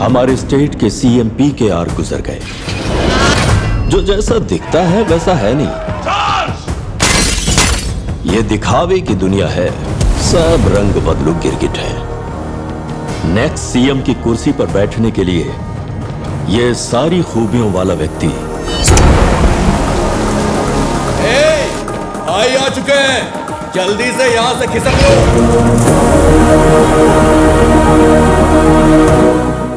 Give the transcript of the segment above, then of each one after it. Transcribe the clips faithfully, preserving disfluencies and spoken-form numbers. हमारे स्टेट के CM P के आर गुजर गए, जो जैसा दिखता है वैसा है नहीं। ये दिखावे की दुनिया है, सब रंग बदलू गिरगिट है। नेक्स्ट सीएम की कुर्सी पर बैठने के लिए ये सारी खूबियों वाला व्यक्ति भाई आ चुके हैं, जल्दी से यहाँ से खिसक लो।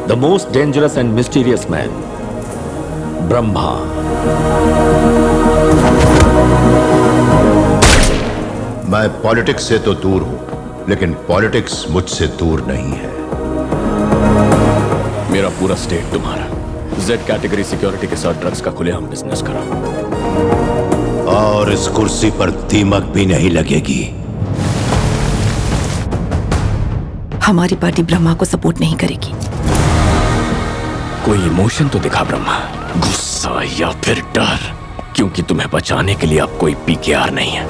The most dangerous and mysterious man, Brahma. मैं पॉलिटिक्स से तो दूर हूं, लेकिन पॉलिटिक्स मुझसे दूर नहीं है। मेरा पूरा स्टेट तुम्हारा। जेड कैटेगरी सिक्योरिटी के साथ ड्रग्स का खुलेआम बिजनेस करा, और इस कुर्सी पर दीमक भी नहीं लगेगी। हमारी पार्टी ब्रह्मा को सपोर्ट नहीं करेगी। कोई इमोशन तो दिखा ब्रह्मा, गुस्सा या फिर डर, क्योंकि तुम्हें बचाने के लिए अब कोई पी के आर नहीं है।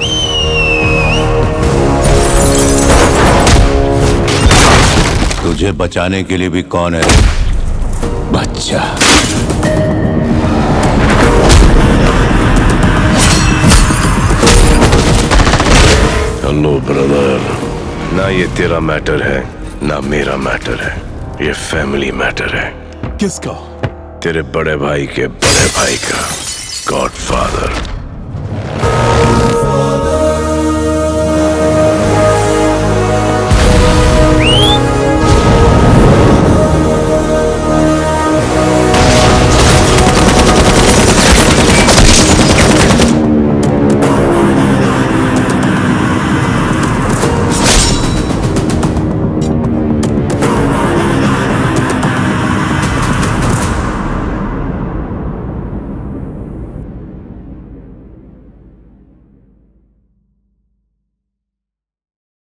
तुझे बचाने के लिए भी कौन है? बच्चा। हेलो ब्रदर, ना ये तेरा मैटर है, ना मेरा मैटर है, ये फैमिली मैटर है। किसका? तेरे बड़े भाई के बड़े भाई का, गॉडफादर।